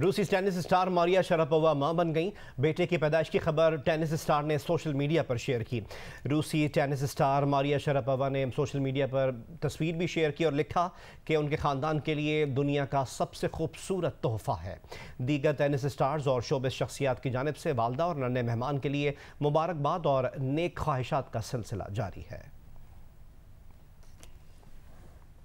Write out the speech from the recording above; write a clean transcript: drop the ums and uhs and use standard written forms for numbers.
रूसी tennis star Maria Sharapova मां बन गई। बेटे की पैदाइश की खबर टेनिस स्टार ने सोशल मीडिया पर शेयर की। रूसी टेनिस स्टार मारिया शरापोवा ने सोशल मीडिया पर तस्वीर भी शेयर की और लिखा कि उनके ख़ानदान के लिए दुनिया का सबसे खूबसूरत तोहफा है। दीगर टेनिस स्टार्स और शोबिस शख्सियात की जानिब से वालदा और नन्हे मेहमान के लिए मुबारकबाद और नेक ख्वाहिशात का सिलसिला जारी है।